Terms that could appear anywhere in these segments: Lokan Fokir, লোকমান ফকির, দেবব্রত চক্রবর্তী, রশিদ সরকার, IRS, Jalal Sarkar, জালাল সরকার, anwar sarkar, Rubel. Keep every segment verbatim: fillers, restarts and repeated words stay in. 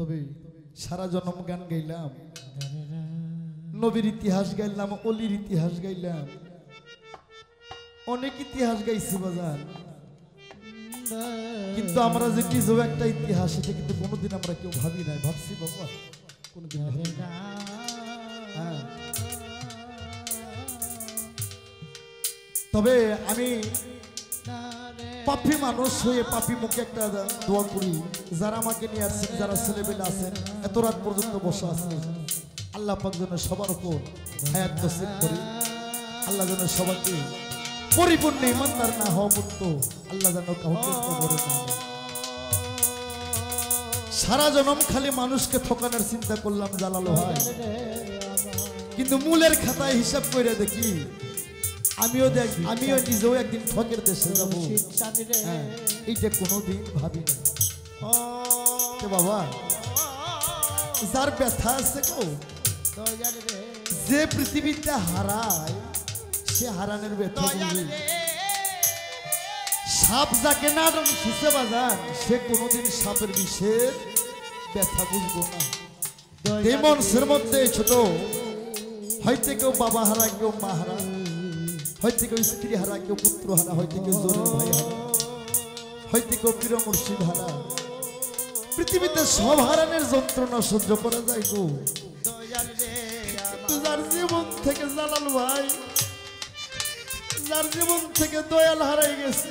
তবে সারা জনম গান গাইলাম, নবীর ইতিহাস গাইলাম, অলির ইতিহাস গাইলাম, অনেক ইতিহাস গাইছি বাজার, কিন্তু আমরা যে নিজেও একটা ইতিহাস এটা কিন্তু কোনোদিন আমরা কেউ ভাবি নাই। ভাবছি বাবা কোনোদিন ভাবি না। হ্যাঁ, তবে আমি পাপী মানুষ হয়ে পাপী মুখে একটা দোয়া করি, যারা আমাকে নিয়ে আসছেন, যারা ছেলেবেলা আছেন, এত রাত পর্যন্ত বসে আছেন, আল্লাহ পাক যেন সবার উপর হায়াত নসিব করে, আল্লাহ যেন সবাইকে পরিপূর্ণ ইমানদার না হওয়া পর্যন্ত আল্লাহ যেন কাউকে করে না। সারা জনম খালি মানুষকে ঠকানোর চিন্তা করলাম জালাল ভাই, কিন্তু মূলের খাতায় হিসাব করে দেখি আমিও দেখ আমিও নিজেও একদিন ঠকের দেশে যাব, এইটা কোনোদিন ভাবি না। ও বাবা, যার ব্যথা আছে গো, যে পৃথিবীতে হারায় সে হারানোর ব্যথা বুঝি। সাপ যাকে না শিষে বাজার, সে কোনোদিন সাপের বিষের ব্যথা বুঝবো না। এই মানুষের মধ্যে ছোট হয়তো কেউ বাবা হারা, কেউ মা হারা, হয়তো কেউ স্ত্রী হারা, কেউ পুত্র হারা, হয়তো কেউ জোরের ভাই হারা, হয়তো কেউ প্রিয় মুর্শিদ হারা। পৃথিবীতে সব হারানোর যন্ত্রণা সহ্য করা যায় গো, যার জীবন থেকে জালাল ভাই, যার জীবন থেকে দয়াল হারাই গেছে,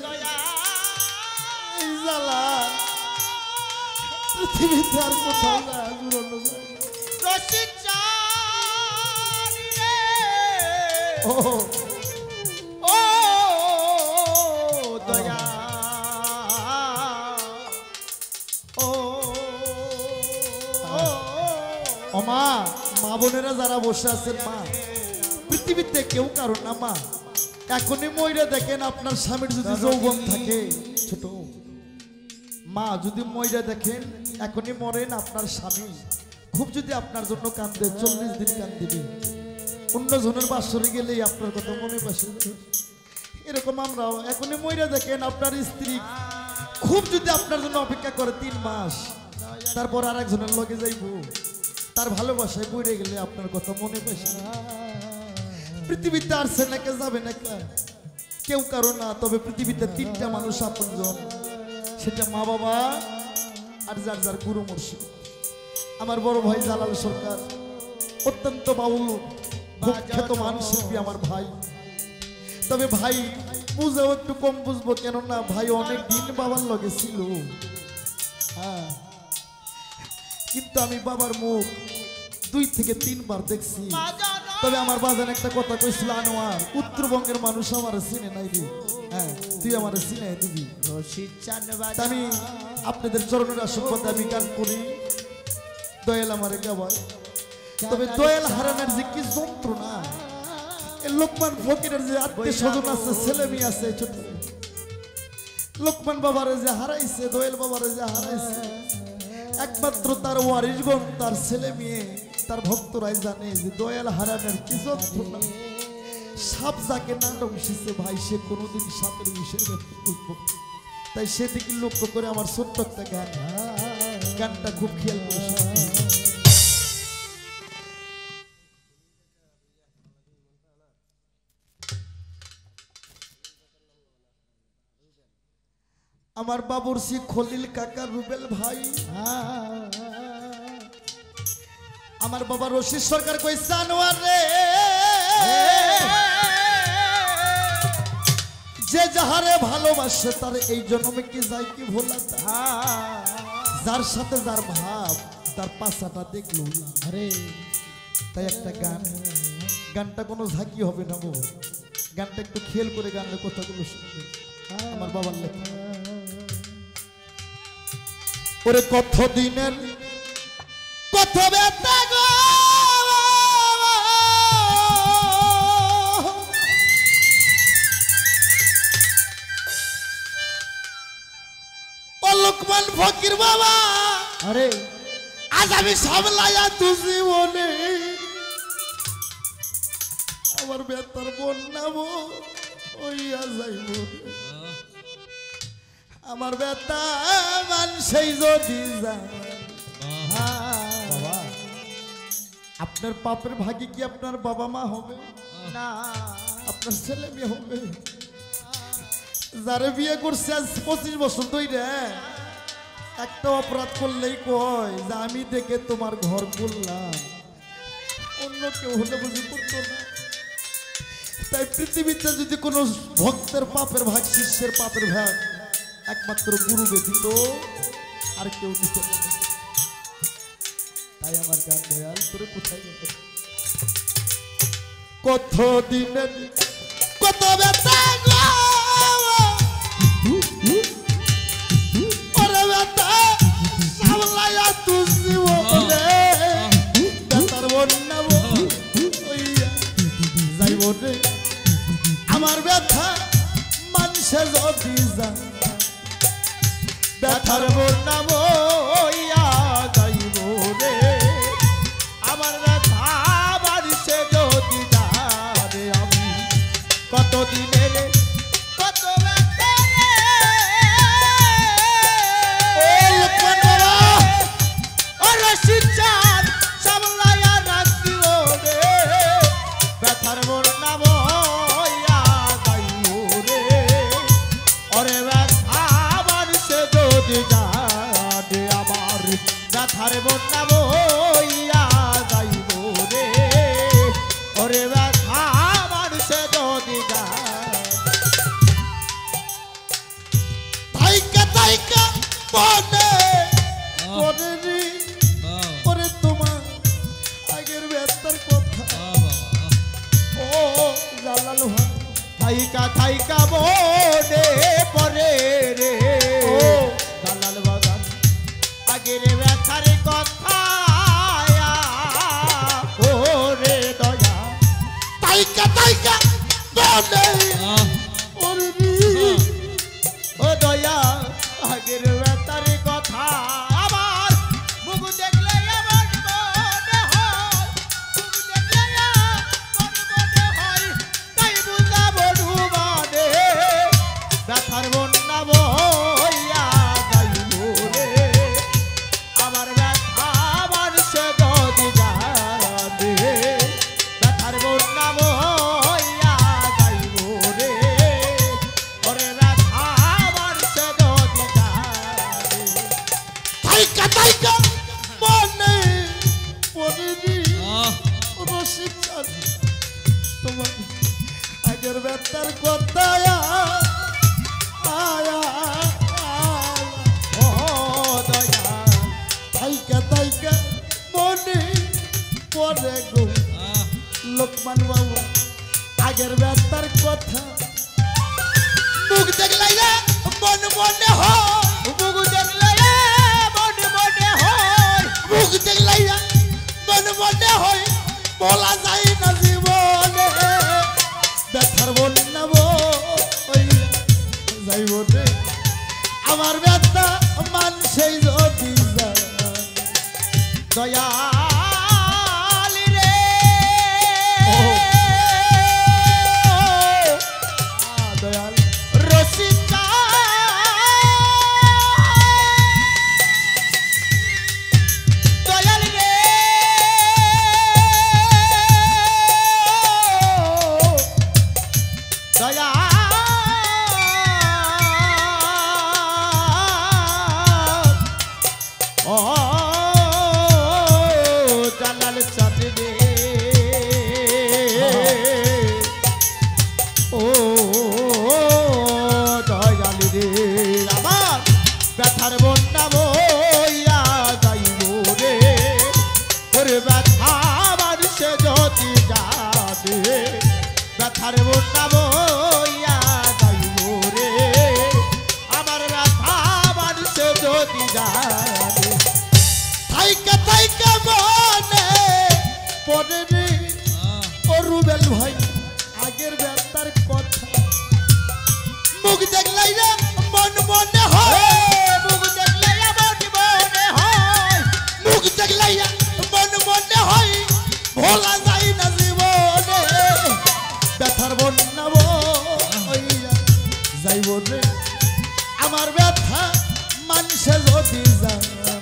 পৃথিবীতে আর কোথাও যায়। মা মা বোনেরা যারা বসে আছেন, মা পৃথিবীতে কেউ কারো না মা। এখনই ময়রা দেখেন আপনার স্বামীর যদি যৌবন থাকে, ছোট মা যদি ময়রা দেখেন এখনই মরেন, আপনার স্বামী খুব যদি আপনার জন্য কান্দে, চল্লিশ দিন কান্দিবে, অন্যজনের বাসরে গেলেই আপনার কথা মনে পাশে। এরকম আমরাও এখনই ময়রা দেখেন আপনার স্ত্রী খুব যদি আপনার জন্য অপেক্ষা করে তিন মাস, তারপর আর একজনের লগে যাইব, তার ভালোবাসায় পড়ে গেলে আপনার কথা মনে পাইছে। পৃথিবীতে আর সে নাকি যাবে না কেউ কারো না, তবে পৃথিবীতে তিনটা মানুষ আপনজন, সেটা মা বাবা আর যার যার গুরু মুর্শিদ। আমার বড় ভাই জালাল সরকার অত্যন্ত বাউল খ্যাতমান শিল্পী আমার ভাই, তবে ভাই বুঝেও একটু কম বুঝবো, কেননা ভাই অনেক দিন বাবার লগে ছিল। হ্যাঁ, কিন্তু আমি বাবার মুখ দুই থেকে তিনবার দেখছি। তবে আমার বাজান একটা কথা কইছিল, আনোয়ার উত্তরবঙ্গের মানুষ আমার চিনে নাই রে, হ্যাঁ তুই আমার চিনে দিবি। আমি আপনাদের চরণের আশীর্বাদে আমি গান করি, দয়াল আমার গাওয়ায়। তবে দয়াল হারানোর যে কি যন্ত্রণা, এই লোকমান ফকিরের যে আত্মীয় স্বজন আছে, ছেলে মেয়ে আছে, ছোট লোকমান বাবারে যে হারাইছে, দয়াল বাবারে যে হারাইছে, একমাত্র তার ওয়ারিশগণ, তার ছেলে মেয়ে, তার ভক্তরাই জানে যে দয়াল হারানোর কি যন্ত্রণা। সাপ যাকে না ডংসিছে ভাই, সে কোনোদিন সাপের বিষের ব্যথা বুঝবো। তাই সেদিকে লক্ষ্য করে আমার ছোট্ট একটা গান, গানটা খুব খেয়াল করে। আমার বাবুর্চি খলিল কাকা রুবেল ভাই, আমার বাবা রশিদ সরকার কইছে, আনোয়ার রে যে যাহারে ভালোবাসে তার এই জন্মে কি যায় কি ভোলা, যার সাথে যার ভাব তার পাছাটা দেখলো আরে। তাই একটা গান, গানটা কোনো ঝাঁকি হবে না গো, গানটা একটু খেয়াল করে গানের কথাগুলো শুনবে। আমার বাবার লেখা, ওরে কত দিনের কত ব্যথা গো, ও লোকমান ফকির বাবা, আরে আজ আমি সামলায়া তুই জীবনে আমার ব্যথার বন্যাবো ওইয়া যাইব। আমার বেতা মান সেই যদি যা আপনার পাপের ভাগে কি আপনার বাবা মা হবে না, আপনার ছেলে মেয়ে হবে। যারে বিয়ে করছে আজ পঁচিশ বছর ধরে, একটা অপরাধ করলেই কয় যে আমি দেখে তোমার ঘর করলাম, অন্য কেউ হলে বুঝি করতো না। তাই পৃথিবীতে যদি কোনো ভক্তের পাপের ভাগ, শিষ্যের পাপের ভাগ একমাত্র গুরু ব্যতীত আর কেউ দিতে পারে। তাই আমার গান দয়াল তোরে কোথায় যেতে, কত দিনে কত ব্যথা আমার ব্যথা মানুষের অভিযান ব্যথার বন্যা বইয়া যাইব রে, আমার ব্যথা মানুষে যদি যাবে আমি কতদিনে রে। থাইকা থাইকা বনে পরে রে ও জালাল বাগান আগের ব্যথার কথা ও রে দয়া, তাইকা তাইকা বনে ওরে ও দয়া আগের ব্যথার কথা আমার মুখ দেখলে আমার মনে হয়, মুখ দেখলে আমার মনে হয় তাই বুঝা বলু মানে ব্যথার বন্যা বইয়া যাইব রে, আমার ব্যথা মানুষ যদি যাবে ব্যথার বন্যা বইয়া যাইব রে, ওরে ব্যথা মানুষ যদি যাবে তাইকা তাইকা মনে পড়িনি রসিক তোমার আগের ব্যথার কথা আয়া ও দয়া, তাইকা তাইকা মনে পড়ে গো লোকমান বাবা আগের ব্যথার কথা, মুখ দেখলাই না মন মনে হয়, মুখ দেখলাই না মন মনে হয়, মুখ দেখলাই না মন মনে হয় বলা যায় না জীবনে ব্যথার বন্যা বইয়া যাইব রে, আমার ব্যথা মানুষেই যদি যায় দয়া। রুবেল ভাই আগের ব্যথার কথা, মুখ দেখলাই না মন মনে হয়, মুখ দেখলাই না মন মনে হয়, মুখ দেখলাই না মন মনে হয় ভোলা যায় না জীবনে ব্যথার বন্যা বইয়া যাইব রে, আমার ব্যথা মানুষে যদি জানে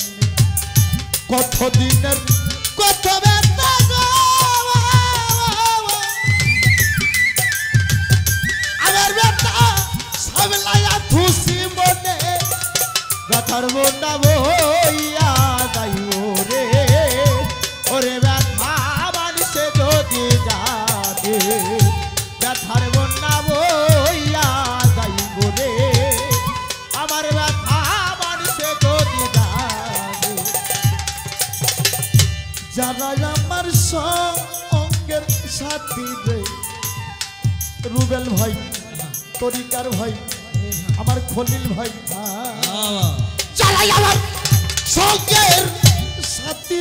কত দিনের কত ব্যথা সর্বনাম হইয়া যাইব রে ওরে ব্যথা মানুষে যদি যাবে ব্যথার বন্যাম হইয়া যাইব রে আমার ব্যথা মানুষে যদি যাবে যারা আমার সঙ্গের সাথী রে রুবেল ভাই তরিকার ভাই আমার খলিল ভাই চালাই আমার শোকের সাথী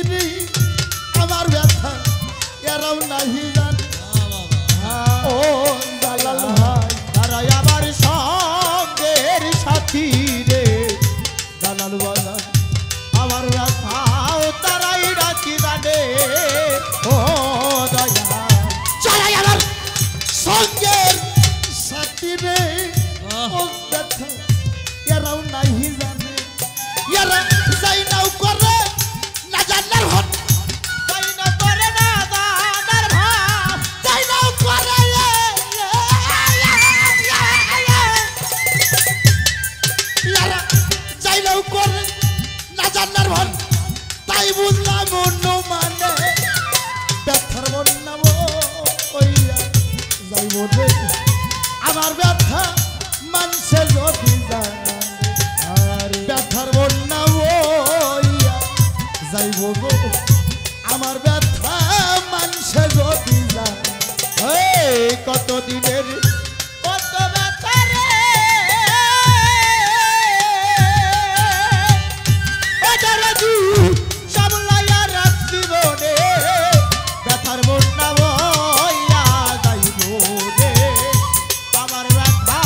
আমার ব্যথা এরাও নাহি জান ও জালাল ভাই তারাই আমার শোকের সাথী রে জালাল বালা আমার ব্যথা তারাই রাখি জানে ও দয়া চালাই আমার শোকের সাথী রে এরাও নাহি জানে এরা যাই নাও করে না জানার হন যাই না করে না জানার ভাব যাই নাও করে এরা যাই নাও করে না জানার ভাব তাই বুঝলাম অন্য মানে ব্যথার বন্যাম কইয়া যাইব রে আমার ব্যথা মানছে যদি ব্যথার বন্যা হইয়া যাইব গো আমার ব্যথা মানছে যদি কত দিনের কত ব্যথা রে সামলাইয়া রাখছি বনে ব্যথার বন্যা হইয়া যাইব রে আমার ব্যথা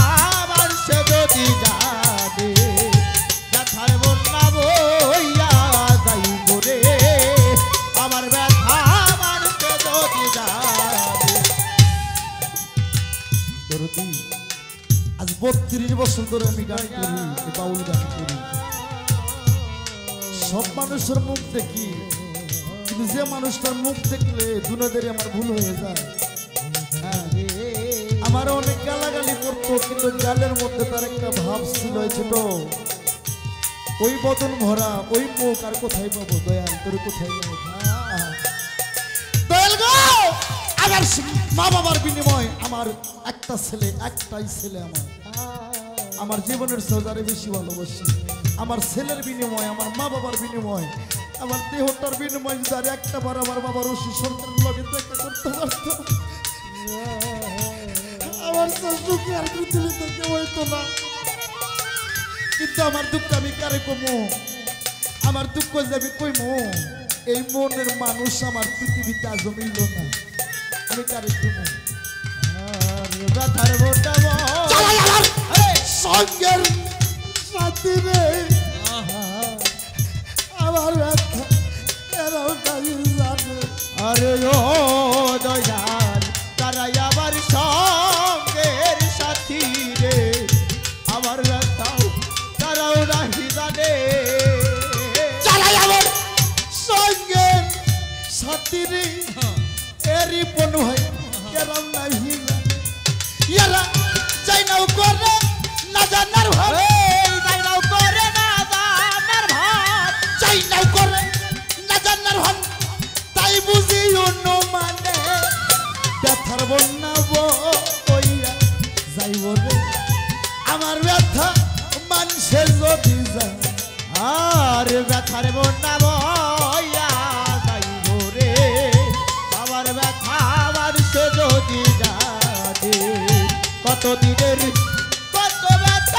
যদি যাবে ব্যথার বন্যা বইয়া যাইব রে আমার ব্যথা মানুষে যদি যাবে দরদি আজ বত্রিশ বছর ধরে আমি গান করি বাউল গান করি সব মানুষের মুখ দেখি কিন্তু যে মানুষটার মুখ দেখলে দুনিয়াদারি আমার ভুল হয়ে যায় আমার অনেক গালাগালি করতো কিন্তু গালের মধ্যে তার একটা ভাব ছিল ছোট ওই বদন ভরা ওই মুখ আর কোথায় পাবো দয়াল তোর কোথায় দয়াল গো আমার মা বাবার বিনিময় আমার একটা ছেলে একটাই ছেলে আমার আমার জীবনের সৌদারে বেশি ভালোবাসি আমার ছেলের বিনিময় আমার মা বাবার বিনিময় আমার দেহটার বিনিময় যার একটা বার আমার বাবার ওষুধ সরকারের লগে দেখা করতে পারত কিন্তু আমার দুঃখ আমি কারে কমো আমার দুঃখ যাবি কইমো এই মনের মানুষ আমার পৃথিবীতে আজ মিলল না আমি কারে কমো সঙ্গের সাথী রে আমার আরে ও দয়াল তারাই আবার সঙ্গের সাথী রে আমার রাস্তাও তারাও রাহি জানে চালাই আমার সঙ্গের সাথী রে এরি পন হয় এরাম নাহি জানে এরা যাই নাও করে না জানার ভাব যাই নাও করে না জানার ভাব যাই নাও করে না জানার ভাব তাই বুঝি অন্য মানে ব্যথার বন্যা বইয়া যাইব রে আমার ব্যথা মানুষে যদি যায় আর ব্যথার বন্যা বইয়া যাইব রে আমার ব্যথা মানুষে যদি যাবে কত দিনের কত ব্যথা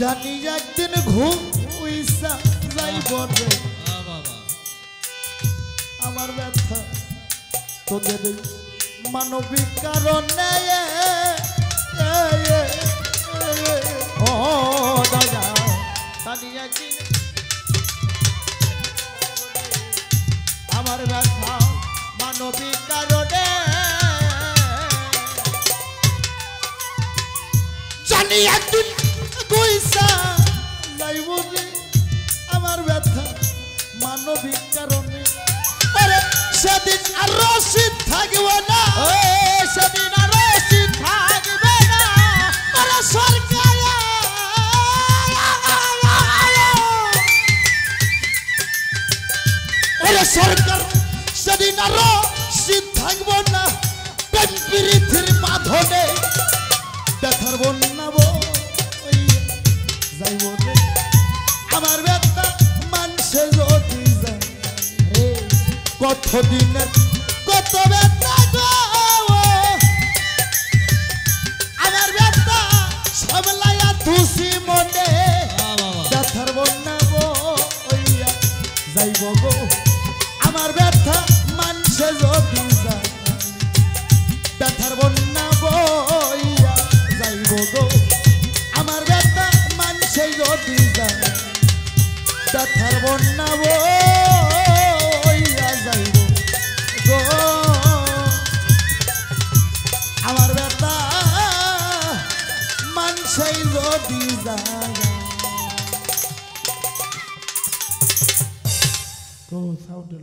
জানি একদিন ঘুম উইসা যাইব রে আমার ব্যথা তোদের মানবিক কারণে ও দাদা জানি একদিন আমার ব্যথা মানবিক কারণে জানি একদিন পয়সা লাইব আমার ব্যথা মানবিক কারণে সেদিন আর রসিদ থাকবে না, সেদিন আর রসিদ থাকবে না সরকার। ওরে সরকার সেদিন আর রসিদ থাকবে না, প্রেমপ্রীতির বাঁধনে ব্যথার বন্যা বই যাইব রে আমার ব্যথা মানছে যদি যায় রে কতদিনের কত ব্যথা গো আমার ব্যথা সামলায়া তুসি মনে ব্যথার বন্যা বইয়া যাইব গো আমার ব্যথা মানছে যদি যায় ব্যথার বন্যা বইয়া যাইব গো আমার ব্যথা মানছে যদি যায় ব্যথার বন্যা বইয়া যাইব গো আমার ব্যথা মানছে যদি যায় গো।